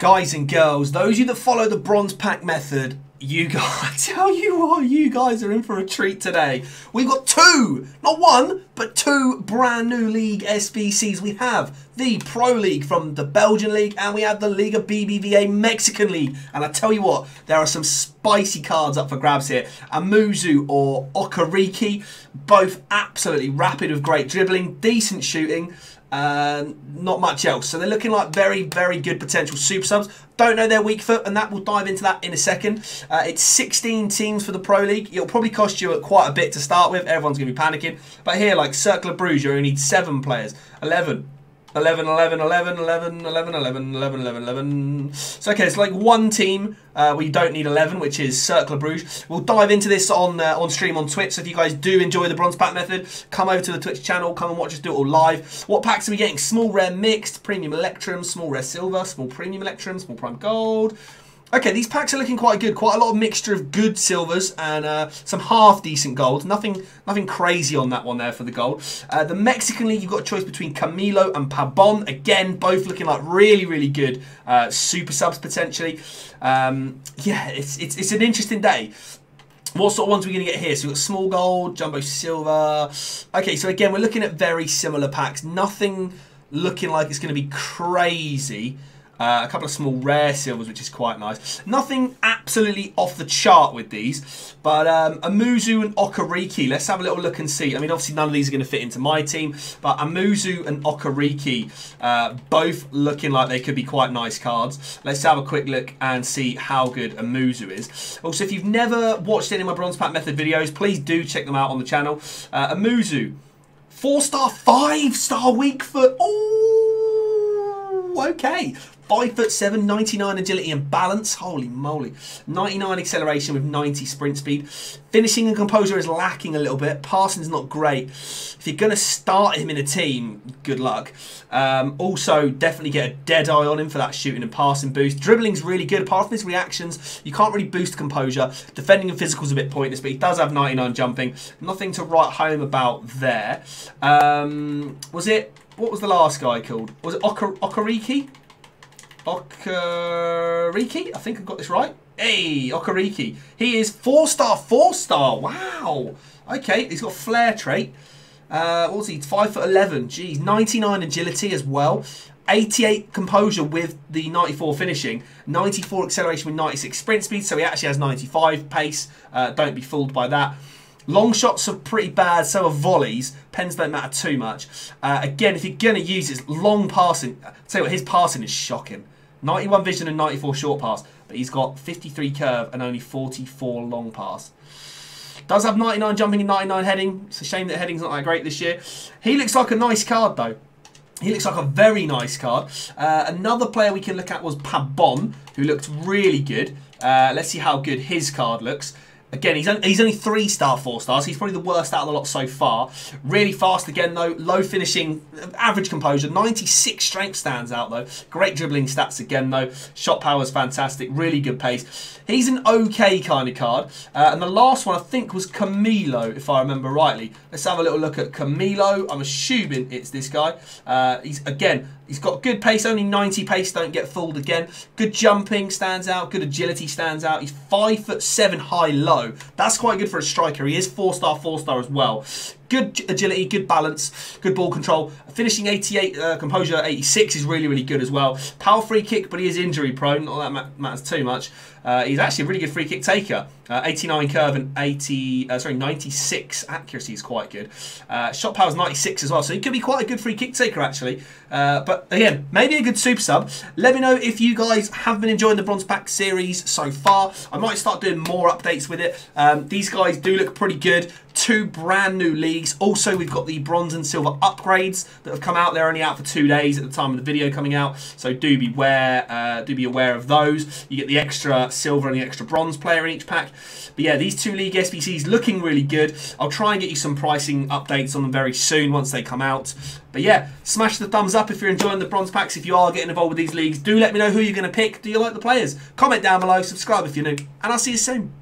Guys and girls, those of you that follow the Bronze Pack Method, you guys, I tell you what, you guys are in for a treat today. We've got two, not one, but two brand new league SBCs. We have the Pro League from the Belgian League, and we have the Liga BBVA Mexican League. And I tell you what, there are some spicy cards up for grabs here. Amuzu or Okariki, both absolutely rapid with great dribbling, decent shooting. Not much else. So they're looking like very, very good potential super subs. Don't know their weak foot, and that we'll dive into that in a second. It's 16 teams for the Pro League. It'll probably cost you quite a bit to start with. Everyone's going to be panicking. But here, like Cercle Brugge, you only need 7 players. 11. So, okay, it's like one team where you don't need 11, which is Cercle Brugge. We'll dive into this on stream on Twitch. So if you guys do enjoy the Bronze Pack Method, come over to the Twitch channel, come and watch us do it all live. What packs are we getting? Small Rare Mixed, Premium Electrum, Small Rare Silver, Small Premium Electrum, Small Prime Gold. Okay, these packs are looking quite good. Quite a lot of mixture of good silvers and some half-decent gold. Nothing crazy on that one there for the gold. The Mexican League, you've got a choice between Camilo and Pabon. Again, both looking like really, really good super subs potentially. Yeah, it's an interesting day. What sort of ones are we going to get here? So we've got small gold, jumbo silver. Okay, so again, we're looking at very similar packs. Nothing looking like it's going to be crazy. A couple of small rare silvers, which is quite nice. Nothing absolutely off the chart with these, but Amuzu and Okariki, let's have a little look and see. I mean, obviously none of these are going to fit into my team, but Amuzu and Okariki, both looking like they could be quite nice cards. Let's have a quick look and see how good Amuzu is. Also, if you've never watched any of my Bronze Pack Method videos, please do check them out on the channel. Amuzu, 4-star, 5-star weak foot. Oh, okay. 5'7", 99 agility and balance. Holy moly. 99 acceleration with 90 sprint speed. Finishing and composure is lacking a little bit. Passing's not great. If you're going to start him in a team, good luck. Also, definitely get a dead eye on him for that shooting and passing boost. Dribbling's really good. Apart from his reactions, you can't really boost composure. Defending and physical's a bit pointless, but he does have 99 jumping. Nothing to write home about there. What was the last guy called? Was it Okariki? Okariki, I think I got this right. Hey, Okariki. He is 4-star, 4-star. Wow. Okay, he's got flair trait. What was he? 5'11". Geez, 99 agility as well. 88 composure with the 94 finishing. 94 acceleration with 96 sprint speed. So he actually has 95 pace. Don't be fooled by that. Long shots are pretty bad, so are volleys. Pens don't matter too much. Again, if you're going to use his long passing, I'll tell you what, his passing is shocking. 91 vision and 94 short pass, but he's got 53 curve and only 44 long pass. Does have 99 jumping and 99 heading. It's a shame that heading's not that great this year. He looks like a nice card, though. He looks like a very nice card. Another player we can look at was Pabon, who looked really good. Let's see how good his card looks. Again, he's only 3-star, 4-star, so he's probably the worst out of the lot so far. Really fast again, though. Low finishing, average composure. 96 strength stands out, though. Great dribbling stats again, though. Shot power is fantastic. Really good pace. He's an okay kind of card. And the last one, I think, was Camilo, if I remember rightly. Let's have a little look at Camilo. I'm assuming it's this guy. He's got good pace, only 90 pace, don't get fooled again. Good jumping stands out, good agility stands out. He's 5'7", high-low. That's quite good for a striker. He is 4-star, 4-star as well. Good agility, good balance, good ball control. Finishing 88, composure 86 is really, really good as well. Power free kick, but he is injury prone. Not that matters too much. He's actually a really good free kick taker. 89 curve and 96 accuracy is quite good. Shot power is 96 as well, so he could be quite a good free kick taker actually. But again, maybe a good super sub. Let me know if you guys have been enjoying the Bronze Pack series so far. I might start doing more updates with it. These guys do look pretty good. Two brand new leagues. Also, we've got the bronze and silver upgrades that have come out. They're only out for 2 days at the time of the video coming out, so do be aware of those. You get the extra silver and the extra bronze player in each pack. But yeah, these two league SBCs looking really good. I'll try and get you some pricing updates on them very soon once they come out. But yeah, smash the thumbs up if you're enjoying the bronze packs. If you are getting involved with these leagues, do let me know who you're going to pick. Do you like the players? Comment down below, subscribe if you're new, and I'll see you soon.